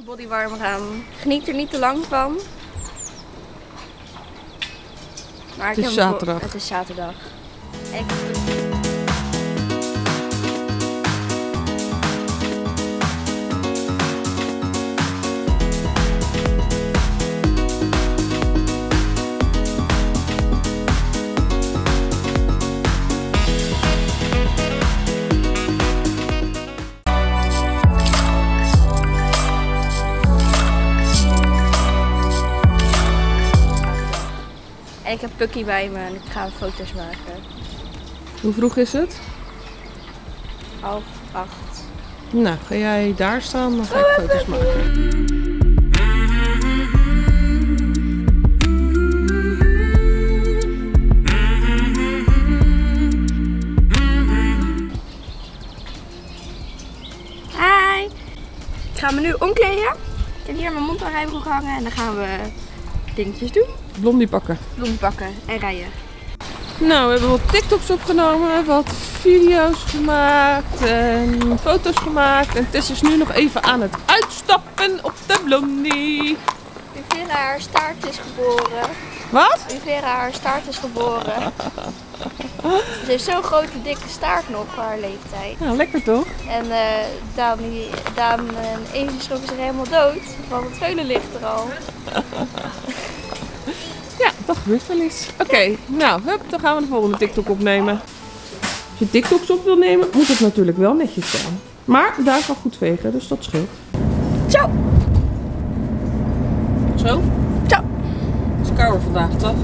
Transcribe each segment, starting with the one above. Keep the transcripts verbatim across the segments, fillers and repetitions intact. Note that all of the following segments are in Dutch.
een bodywarmer aan. Geniet er niet te lang van. Maar het is ik zaterdag. Het is zaterdag. Echt. En ik heb Pukkie bij me en ik ga foto's maken. Hoe vroeg is het? Half acht. Nou, ga jij daar staan, dan ga ik oh, foto's Pukkie. maken. Hi! Ik ga me nu omkleden. Ik heb hier mijn mond aan rijbroek hangen en dan gaan we dingetjes doen. Blondie pakken. Blondie pakken en rijden. Nou, we hebben wat TikToks opgenomen, wat video's gemaakt en foto's gemaakt. En Tess is nu nog even aan het uitstappen op de Blondie. Uvira, haar staart is geboren. Wat? Uvira, haar staart is geboren. Ze heeft zo'n grote dikke staart nog voor haar leeftijd. Nou, lekker toch? En uh, Daan, die, Daan en Eentje schrokken zich helemaal dood, want het veulen ligt er al. Ja, dat gebeurt wel eens. Oké, okay, nou, hup, dan gaan we de volgende TikTok opnemen. Als je TikToks op wil nemen, moet het natuurlijk wel netjes zijn. Maar daar kan goed vegen, dus dat scheelt. Zo! Zo? Zo! Het is kouder vandaag, toch?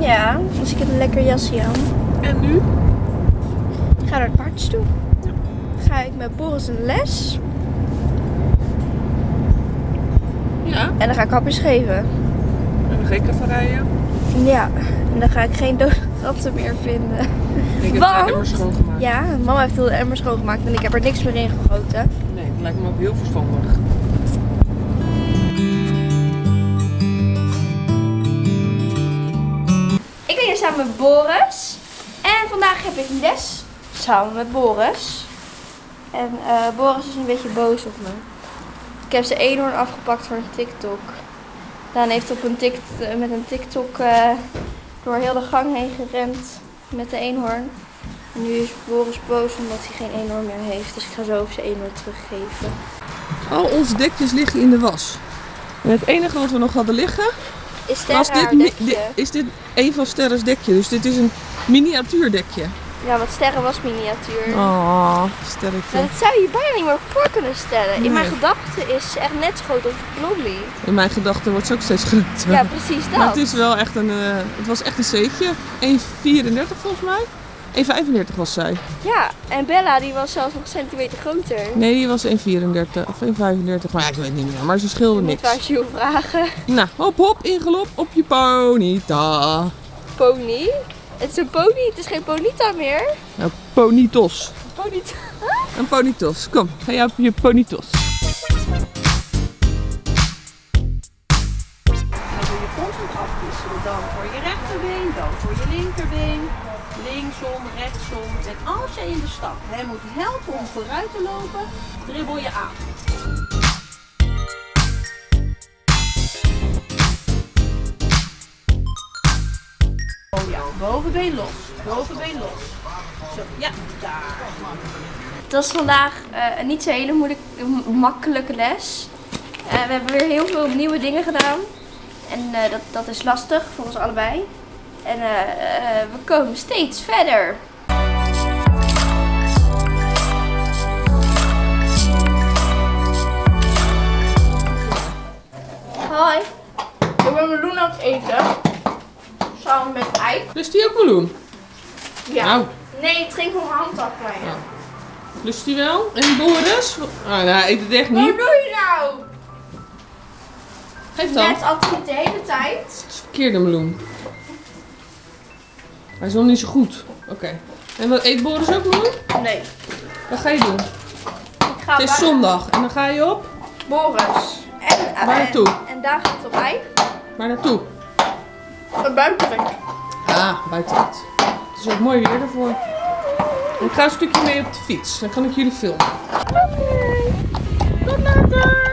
Ja, dus ik heb een lekker jasje aan. En nu? Ik ga naar het paardjes toe. Ja. Ga ik met Boris een les. Ja. En dan ga ik hapjes geven. En dan ga ik even rijden. Ja, en dan ga ik geen doodratten meer vinden. Ik heb Want... de emmer schoongemaakt. Ja, mama heeft de emmer schoongemaakt en ik heb er niks meer in gegoten. Nee, dat lijkt me ook heel verstandig. Ik ben hier samen met Boris. En vandaag heb ik les samen met Boris. En uh, Boris is een beetje boos op me. Ik heb zijn eenhoorn afgepakt voor een TikTok. Daan heeft op een tikt, met een TikTok uh, door heel de gang heen gerend met de eenhoorn. En nu is Boris boos omdat hij geen eenhoorn meer heeft. Dus ik ga zo even zijn eenhoorn teruggeven. Al onze dekjes liggen in de was. En het enige wat we nog hadden liggen is Sterre haar dekje. Di is dit een van Sterre's dekje. Dus dit is een miniatuurdekje. Ja, want Sterre was miniatuur. Oh, sterretje. Dat zou je bijna niet meer voor kunnen stellen. Nee. In mijn gedachten is ze echt net zo groot als Blondie. In mijn gedachten wordt ze ook steeds groter. Ja, precies dat. Maar het is wel echt een, uh, het was echt een zeetje. één vierendertig volgens mij. één vijfendertig was zij. Ja, en Bella die was zelfs nog een centimeter groter. Nee, die was één vierendertig of één vijfendertig. Maar ja, ik weet het niet meer. Maar ze scheelde niks. Moet waar ze je vragen. Nou, hop hop, ingelop op je ponyta. Pony? Het is een pony, het is geen ponita meer. Een ponytos. Een ponytos? Een ponytos. Kom, ga jij op je ponytos. Dan doe je constant afwisselen. Dan voor je rechterbeen, dan voor je linkerbeen. Linksom, rechtsom. En als je in de stap hem moet helpen om vooruit te lopen, dribbel je aan. Bovenbeen los, bovenbeen los. Zo, ja, daar. Het was vandaag uh, niet zo'n hele moeilijk, makkelijke les. Uh, we hebben weer heel veel nieuwe dingen gedaan. En uh, dat, dat is lastig voor ons allebei. En uh, uh, we komen steeds verder. Hoi, ik ben met Luna aan het eten. Samen met Ike. Lust die ook wel doen? Ja. Nou. Nee, het ging gewoon hand af mij. Ja. Lust die wel? En Boris? Ah, nou, hij eet het echt niet. Wat doe je nou? Geef dan. Net altijd de hele tijd. Het is verkeerde meloen. Hij is nog niet zo goed. Oké. Okay. En wat eet Boris ook meloen? Nee. Wat ga je doen? Ik ga het is bij... zondag en dan ga je op? Boris. En, waar naartoe? En, en daar gaat het op Ike. Waar naartoe? Een buitenrit. Ah, buitenrit. Het is ook mooi weer ervoor. Ik ga een stukje mee op de fiets. Dan kan ik jullie filmen. Oké. Tot later.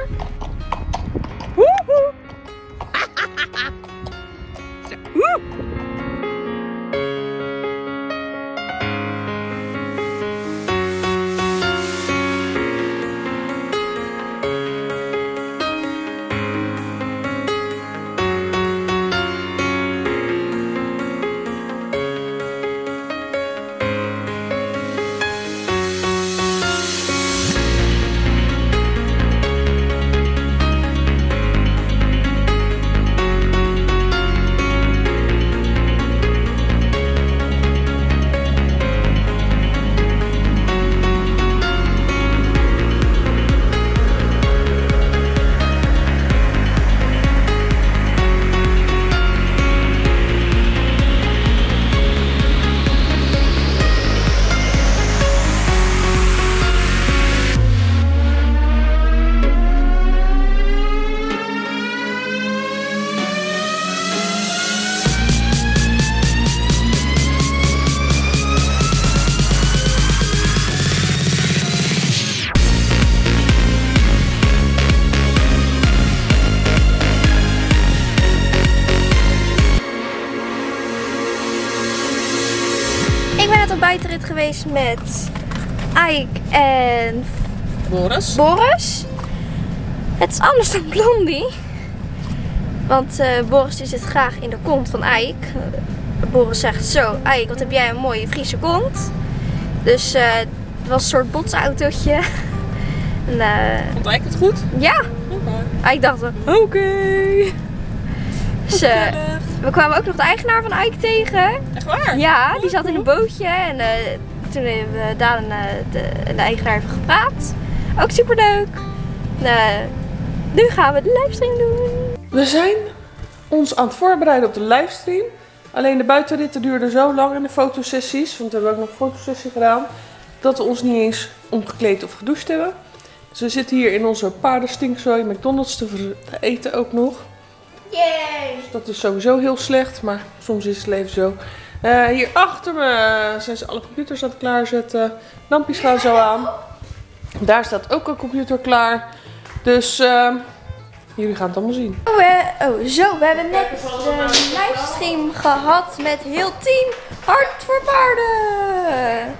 Buitenrit geweest met Ike en Boris. Boris. Het is anders dan Blondie, want uh, Boris zit graag in de kont van Ike. Boris zegt zo, Ike, wat heb jij een mooie Friese kont. Dus uh, het was een soort botsautootje. En, uh, vond Ike het goed? Ja. Okay. Ike dacht, oké. Okay. Dus, uh, we kwamen ook nog de eigenaar van Ike tegen. Echt waar? Ja, die zat in een bootje en uh, toen hebben we Daan en uh, de, de eigenaar even gepraat. Ook superleuk. Uh, nu gaan we de livestream doen. We zijn ons aan het voorbereiden op de livestream. Alleen de buitenritten duurden zo lang in de fotosessies, want we hebben ook nog een fotosessie gedaan, dat we ons niet eens omgekleed of gedoucht hebben. Dus we zitten hier in onze paardenstinkzooi McDonald's te eten ook nog. Yay. Dus dat is sowieso heel slecht, maar soms is het leven zo. Uh, hier achter me zijn ze alle computers aan het klaarzetten. Lampjes gaan zo aan. Daar staat ook een computer klaar. Dus uh, jullie gaan het allemaal zien. Oh, uh, oh zo, we hebben net een livestream gehad met heel team Hart voor Paarden.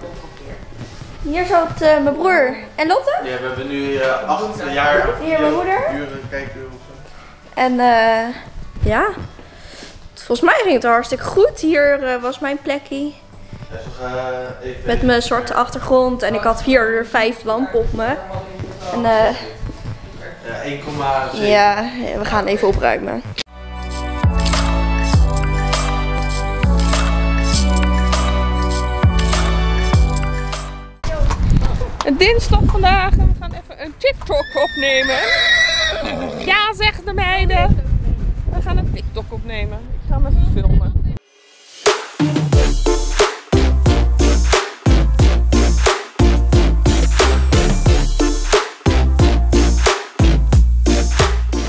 Hier zat uh, mijn broer en Lotte. Ja, we hebben nu uh, acht jaar. Hier mijn moeder. En uh, ja, volgens mij ging het hartstikke goed. Hier uh, was mijn plekje. Met mijn zwarte achtergrond en ik had vier, vijf lampen op me. En uh, ja, we gaan even opruimen. Het dinsdag vandaag en we gaan even een TikTok opnemen. Ja, zeggen de meiden. We gaan een TikTok opnemen. Ik ga hem even filmen.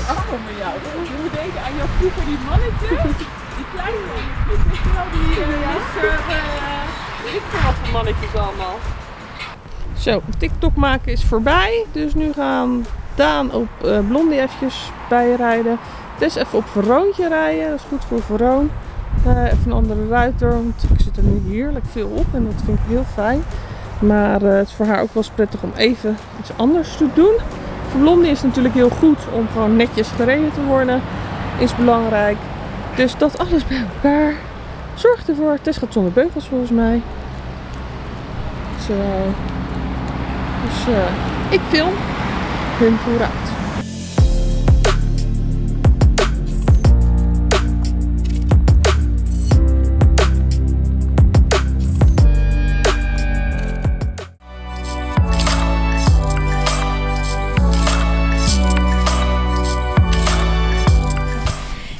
Ach, kom bij jou. Je moet denken aan jouw poepen, die mannetjes. Die kleine. Die ik vind wat voor mannetjes allemaal. Zo, TikTok maken is voorbij. Dus nu gaan Daan op uh, Blondie eventjes bijrijden. Tess even op Veroontje rijden. Dat is goed voor Veroon. Uh, even een andere ruiter. Want ik zit er nu heerlijk veel op. En dat vind ik heel fijn. Maar uh, het is voor haar ook wel eens prettig om even iets anders te doen. Voor Blondie is het natuurlijk heel goed om gewoon netjes gereden te worden. Is belangrijk. Dus dat alles bij elkaar zorgt ervoor. Tess gaat zonder beugels volgens mij. Zo. Dus uh, ik film. Hun vooruit.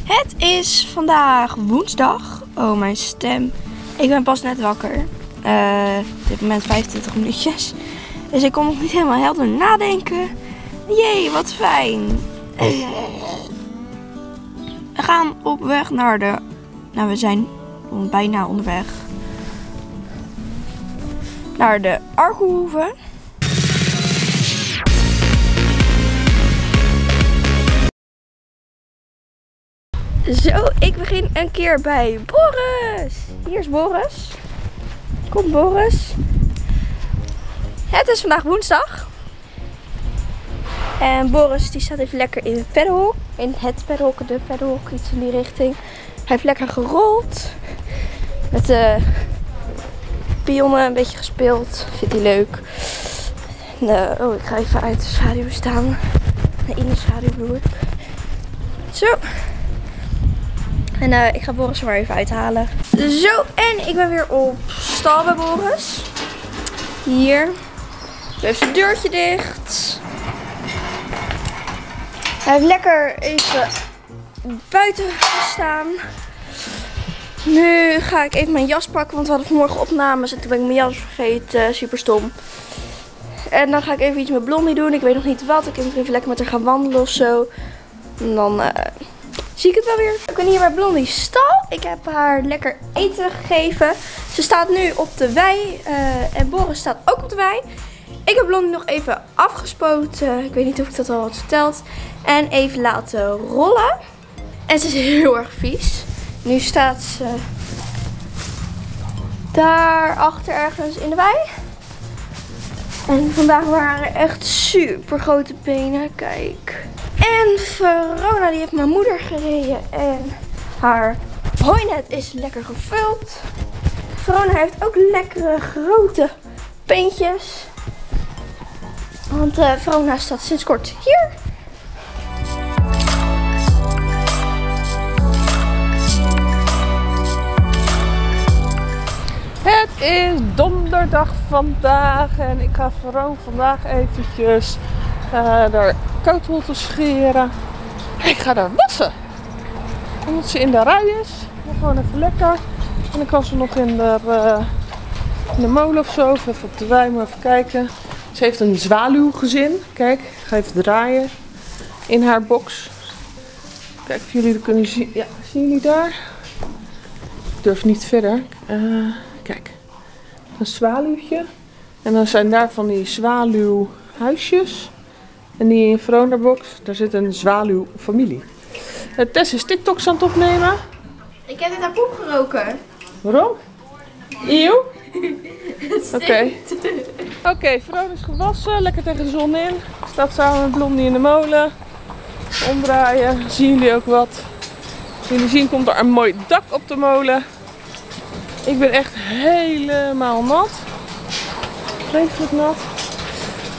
Het is vandaag woensdag. Oh, mijn stem. Ik ben pas net wakker. Uh, op dit moment vijfentwintig minuutjes. Dus ik kon nog niet helemaal helder nadenken. Jee, wat fijn. We gaan op weg naar de... Nou, we zijn bijna onderweg. Naar de Arkelhoeven. Zo, ik begin een keer bij Boris. Hier is Boris. Kom Boris. Het is vandaag woensdag. En Boris die staat even lekker in het paddelhok. In het paddelhok, de paddelhok, iets in die richting. Hij heeft lekker gerold. Met de pionnen een beetje gespeeld. Vindt hij leuk. En, uh, oh, ik ga even uit de schaduw staan. Nee, in de schaduw bedoel ik. Zo. En uh, ik ga Boris er maar even uithalen. Zo, en ik ben weer op stal bij Boris. Hier. Hij heeft zijn deurtje dicht. Hij heeft lekker even buiten gestaan. Nu ga ik even mijn jas pakken, want we hadden vanmorgen opnames en toen ben ik mijn jas vergeten. Super stom. En dan ga ik even iets met Blondie doen. Ik weet nog niet wat. Ik moet even lekker met haar gaan wandelen of zo. En dan uh, zie ik het wel weer. Ik ben hier bij Blondie's stal. Ik heb haar lekker eten gegeven. Ze staat nu op de wei. Uh, en Boris staat ook op de wei. Ik heb Blondie nog even afgespoten. Ik weet niet of ik dat al had verteld. En even laten rollen. En ze is heel erg vies. Nu staat ze daar achter ergens in de wei. En vandaag waren echt super grote benen. Kijk. En Verona die heeft mijn moeder gereden. En haar hooinet is lekker gevuld. Verona heeft ook lekkere grote beentjes. Want uh, Verona staat sinds kort hier. Het is donderdag vandaag en ik ga Verona vandaag eventjes haar uh, kootholte scheren. Ik ga haar wassen. Omdat ze in de rij is. Dan gewoon even lekker. En dan kan ze nog in de, uh, in de molen of zo. Even op de wei, maar even kijken. Ze heeft een zwaluwgezin. Kijk, ik ga even draaien in haar box. Kijk of jullie dat kunnen zien. Ja, zien jullie daar? Ik durf niet verder. Uh, kijk, een zwaluwtje. En dan zijn daar van die zwaluwhuisjes. En die in Verona box, daar zit een zwaluwfamilie. Uh, Tess is TikToks aan het opnemen. Ik heb net haar poep geroken. Waarom? Eeuw. Oké, okay. okay, Verona is gewassen, lekker tegen de zon in. Staat samen met Blondie in de molen. Omdraaien, zien jullie ook wat. Als jullie zien komt er een mooi dak op de molen. Ik ben echt helemaal nat. Vreselijk nat.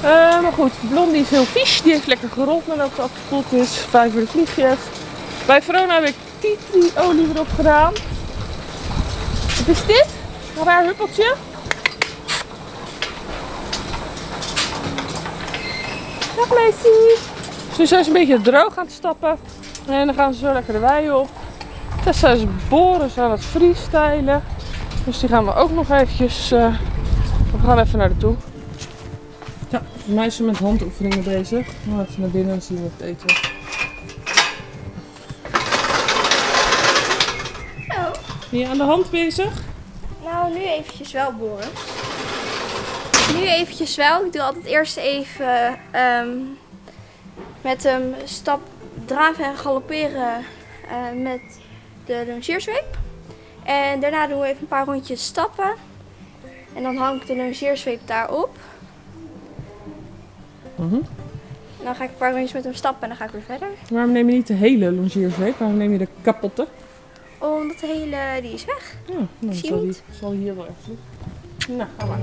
Uh, maar goed, Blondie is heel vies. Die heeft lekker gerold nadat ze afgespoeld is. Vijf voor de vliegjes. Bij Verona heb ik titri-olie erop gedaan. Wat is dit? Een raar huppeltje. Dag meisje. Dus nu zijn ze een beetje droog aan het stappen. En dan gaan ze zo lekker de wei op. Tessa is Boris aan het freestylen. Dus die gaan we ook nog eventjes... Uh, we gaan even naar de toe. Ja, de meisje met handoefeningen bezig. We gaan even naar binnen en zien wat het eten. Hallo. Ben je aan de hand bezig? Nou, nu eventjes wel, Boris. Nu eventjes wel. Ik doe altijd eerst even um, met hem stap, draven en galopperen uh, met de longeersweep. En daarna doen we even een paar rondjes stappen. En dan hang ik de longeersweep daarop. Mm-hmm. En dan ga ik een paar rondjes met hem stappen en dan ga ik weer verder. Waarom neem je niet de hele longeersweep? Waarom neem je de kapotte? Omdat de hele, die is weg. Ja, nou, ik zie zal niet. Die zal hier wel even. Nou, ga maar.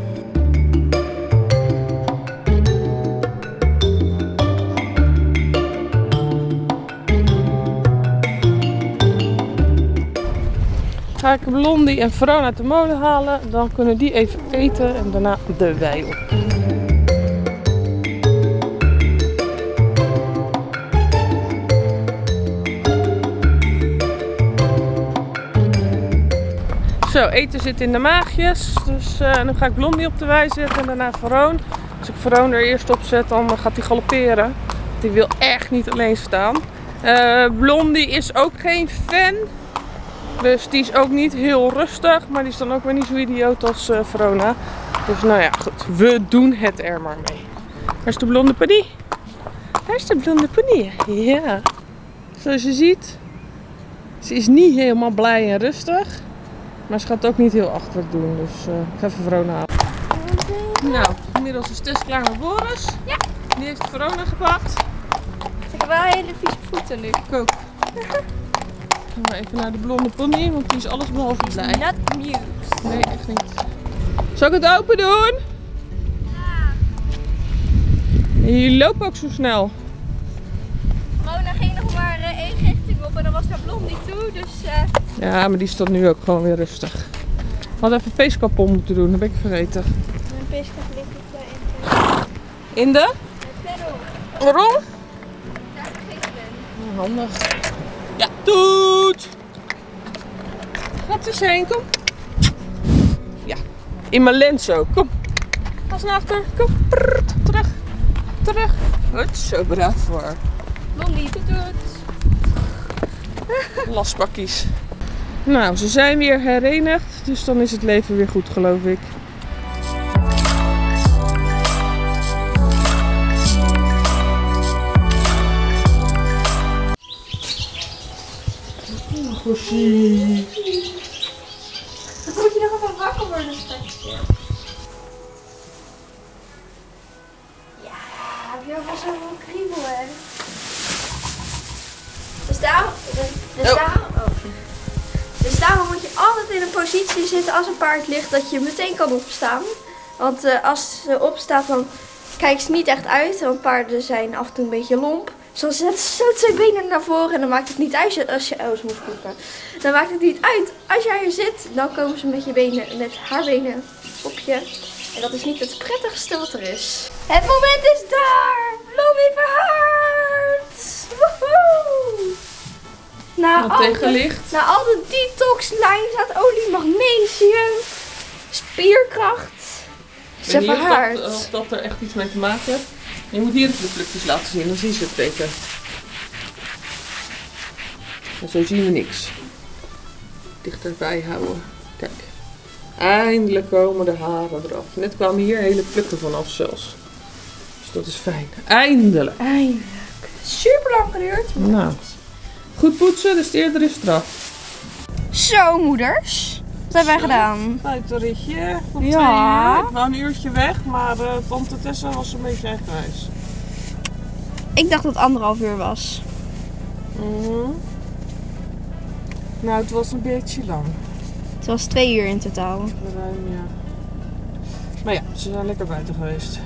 Ga ik Blondie en Verona uit de molen halen. Dan kunnen die even eten en daarna de wei op. Zo, eten zit in de maagjes. Dus uh, nu ga ik Blondie op de wei zetten en daarna Verona. Als ik Verona er eerst op zet, dan gaat hij galopperen. Die wil echt niet alleen staan. Uh, Blondie is ook geen fan. Dus die is ook niet heel rustig. Maar die is dan ook weer niet zo idioot als uh, Verona. Dus nou ja, goed. We doen het er maar mee. Daar is de blonde pony. Daar is de blonde pony. Ja. Zoals je ziet. Ze is niet helemaal blij en rustig. Maar ze gaat het ook niet heel achterlijk doen, dus uh, ik ga even Verona halen. Nou, inmiddels is Tess klaar met Boris. Ja. Die heeft Verona gepakt. hele vieze voeten nu. Ik ook. Gaan we even naar de blonde pony, want die is alles behalve blij. Not amused. Nee, echt niet. Zal ik het open doen? Ja. Je loopt ook zo snel. Corona ging nog maar uh, één richting op en dan was daar Blondie toe, dus... Uh... Ja, maar die staat nu ook gewoon weer rustig. We hadden even peeskap om moeten doen, dat ben ik vergeten. Mijn peeskap ligt niet bij in de... In de? De perron. Waarom? Ja, vergeten ben. Handig. Ja, doet! Gaat dus heen, kom. Ja, in mijn lens zo, kom. Pas naar achter, kom. Prrr, terug, terug. Goed, zo braaf hoor. Blondie, doet het. Lastpakjes. Nou, ze zijn weer herenigd, dus dan is het leven weer goed, geloof ik. Goeie. Dan moet je nog even wakker worden straks. Ja, heb je wel zo'n kriebel, hè? Dus daarom, dus daarom, oh. dus daarom moet je altijd in een positie zitten als een paard ligt dat je meteen kan opstaan. Want uh, als ze opstaat dan kijkt ze niet echt uit, want paarden zijn af en toe een beetje lomp. Dus dan zet ze zo twee benen naar voren en dan maakt het niet uit als je oh, ze moest koeken. Dan maakt het niet uit als jij er zit, dan komen ze met je benen, met haar benen op je. En dat is niet het prettigste wat er is. Het moment is daar! Blondie verhard! Woehoe! Na al, de, na al de detoxlijn staat olie, magnesium, spierkracht. Ze verhaart. Ik weet niet of dat, of dat er echt iets mee te maken heeft. Je moet hier de plukjes laten zien, dan zien ze het teken. En zo zien we niks. Dichterbij houden. Kijk. Eindelijk komen de haren eraf. Net kwamen hier hele plukken vanaf zelfs. Dus dat is fijn. Eindelijk. Eindelijk. Super lang geduurd. Nou. Goed poetsen, dus de eerder is straf. Zo moeders. Wat hebben wij gedaan? Buitenritje. Om ja. twee uur. Ik wou een uurtje weg, maar uh, tante Tessa was een beetje eigenwijs. Ik dacht dat het anderhalf uur was. Mm-hmm. Nou, het was een beetje lang. Het was twee uur in totaal. Ruim, ja. Maar ja, ze zijn lekker buiten geweest.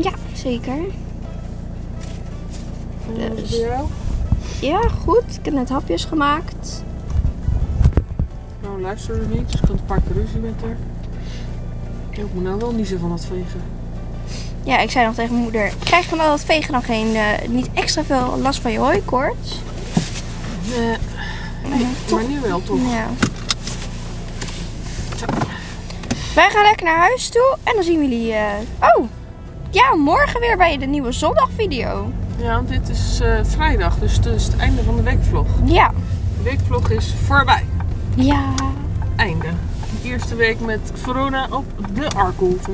Ja, zeker. En hoe is het bij jou? Ja, goed. Ik heb net hapjes gemaakt. Nou, luister er niet, dus ik had een paar keer ruzie met haar. Ik moet nou wel niezen van dat vegen. Ja, ik zei nog tegen mijn moeder, krijg van al dat vegen dan geen, uh, niet extra veel last van je hooikoorts? Nee, nee, nee toch, maar nu wel toch. Ja. Zo. Wij gaan lekker naar huis toe en dan zien jullie, uh, oh, ja, morgen weer bij de nieuwe zondagvideo. Ja, want dit is uh, vrijdag, dus het is het einde van de weekvlog. Ja. De weekvlog is voorbij. Ja. Einde. De eerste week met Verona op de Arkelhof.